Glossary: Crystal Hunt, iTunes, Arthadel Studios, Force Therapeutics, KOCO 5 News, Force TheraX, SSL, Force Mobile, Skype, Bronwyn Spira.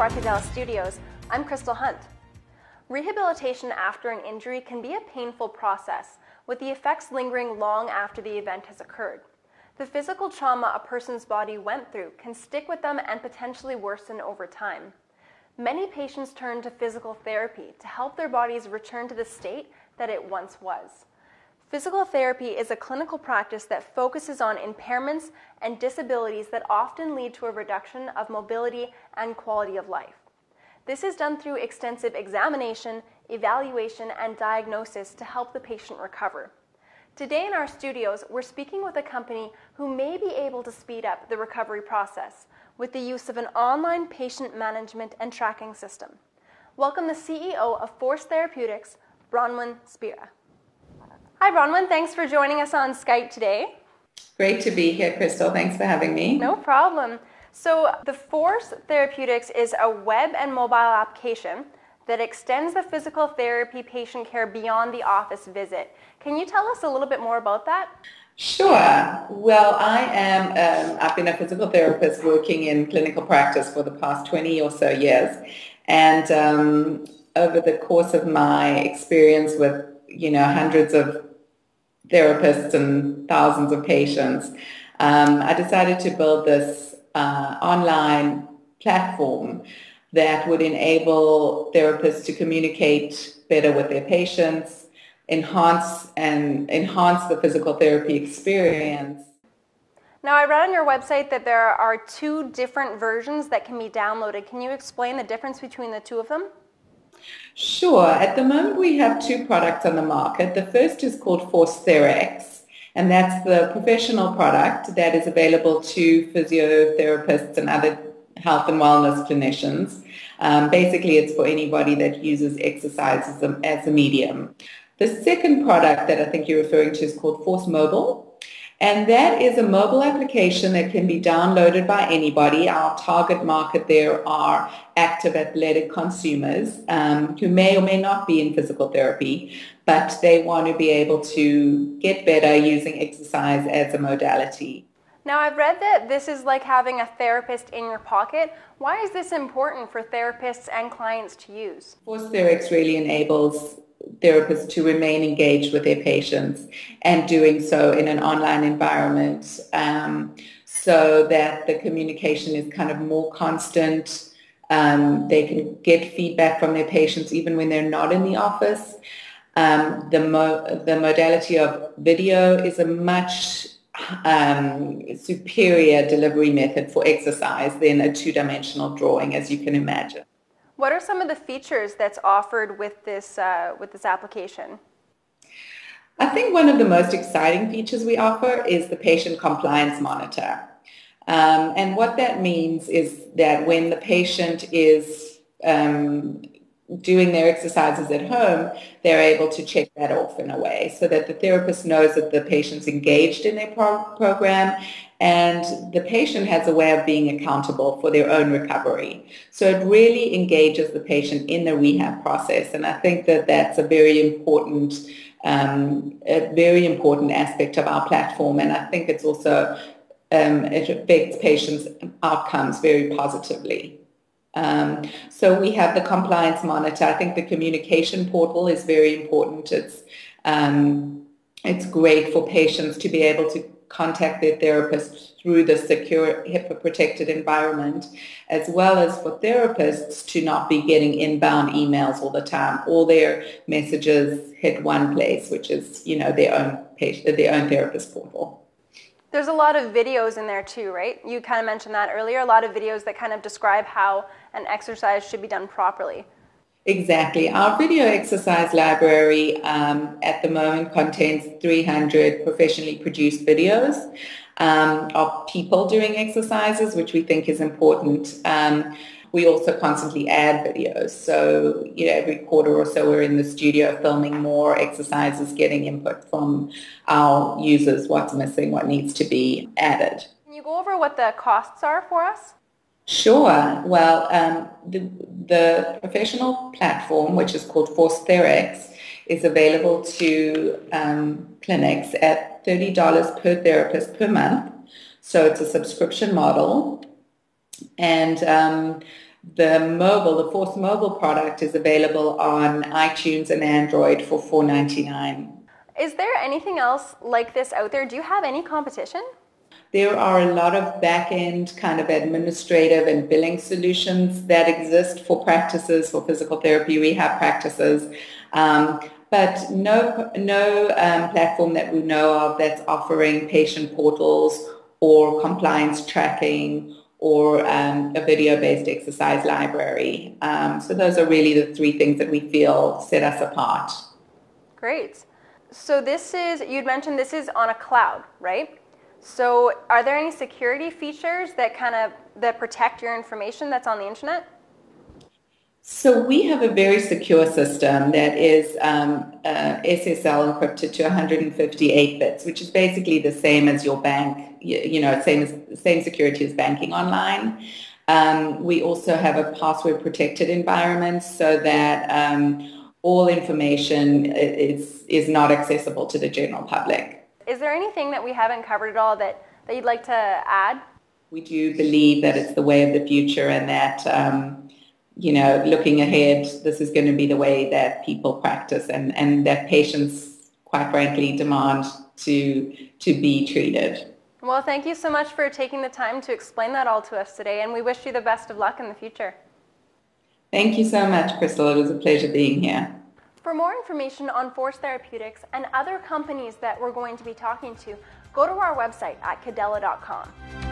Arthadel Studios. I'm Crystal Hunt. Rehabilitation after an injury can be a painful process, with the effects lingering long after the event has occurred. The physical trauma a person's body went through can stick with them and potentially worsen over time. Many patients turn to physical therapy to help their bodies return to the state that it once was. Physical therapy is a clinical practice that focuses on impairments and disabilities that often lead to a reduction of mobility and quality of life. This is done through extensive examination, evaluation, and diagnosis to help the patient recover. Today in our studios, we're speaking with a company who may be able to speed up the recovery process with the use of an online patient management and tracking system. Welcome the CEO of Force Therapeutics, Bronwyn Spira. Hi, Bronwyn. Thanks for joining us on Skype today. Great to be here, Crystal. Thanks for having me. No problem. So the Force Therapeutics is a web and mobile application that extends the physical therapy patient care beyond the office visit. Can you tell us a little bit more about that? Sure. Well, I've been a physical therapist working in clinical practice for the past 20 or so years. And over the course of my experience with, hundreds of therapists and thousands of patients, I decided to build this online platform that would enable therapists to communicate better with their patients, enhance the physical therapy experience. Now, I read on your website that there are two different versions that can be downloaded. Can you explain the difference between the two of them? Sure. At the moment, we have two products on the market. The first is called Force TheraX, and that's the professional product that is available to physiotherapists and other health and wellness clinicians. Basically, it's for anybody that uses exercise as a medium. The second product that I think you're referring to is called Force Mobile, and that is a mobile application that can be downloaded by anybody. Our target market there are active athletic consumers who may or may not be in physical therapy, but they want to be able to get better using exercise as a modality. Now, I've read that this is like having a therapist in your pocket. Why is this important for therapists and clients to use? Force TheraX really enables therapists to remain engaged with their patients and doing so in an online environment so that the communication is kind of more constant. They can get feedback from their patients even when they're not in the office. The modality of video is a much superior delivery method for exercise than a two-dimensional drawing, as you can imagine. What are some of the features that's offered with this application? I think one of the most exciting features we offer is the patient compliance monitor. And what that means is that when the patient is doing their exercises at home, they're able to check that off in a way so that the therapist knows that the patient's engaged in their program, and the patient has a way of being accountable for their own recovery. So it really engages the patient in the rehab process, and I think that that's a very important aspect of our platform, and I think it's also, it affects patients' outcomes very positively. So we have the compliance monitor. I think the communication portal is very important. It's great for patients to be able to contact their therapist through the secure HIPAA-protected environment, as well as for therapists to not be getting inbound emails all the time. All their messages hit one place, which is their own therapist portal. There's a lot of videos in there too, right? You kind of mentioned that earlier, a lot of videos that kind of describe how an exercise should be done properly. Exactly. Our video exercise library at the moment contains 300 professionally produced videos of people doing exercises, which we think is important. We also constantly add videos. So, every quarter or so we're in the studio filming more exercises, getting input from our users, what's missing, what needs to be added. Can you go over what the costs are for us? Sure. Well, the professional platform, which is called Force TheraX, is available to clinics at $30 per therapist per month. So it's a subscription model. And The Force Mobile product is available on iTunes and Android for $4.99. Is there anything else like this out there? Do you have any competition? There are a lot of back-end kind of administrative and billing solutions that exist for practices, for physical therapy rehab practices, but no platform that we know of that's offering patient portals or compliance tracking or a video-based exercise library. So those are really the three things that we feel set us apart. Great. So this is, you'd mentioned this is on a cloud, right? So are there any security features that that protect your information that's on the internet? So we have a very secure system that is SSL encrypted to 158 bits, which is basically the same as your bank, same security as banking online. We also have a password protected environment so that all information is not accessible to the general public. Is there anything that we haven't covered at all that you'd like to add? We do believe that it's the way of the future and that, looking ahead, this is going to be the way that people practice and that patients, quite frankly, demand to be treated. Well, thank you so much for taking the time to explain that all to us today, and we wish you the best of luck in the future. Thank you so much, Crystal. It was a pleasure being here. For more information on Force Therapeutics and other companies that we're going to be talking to, go to our website at cadella.com.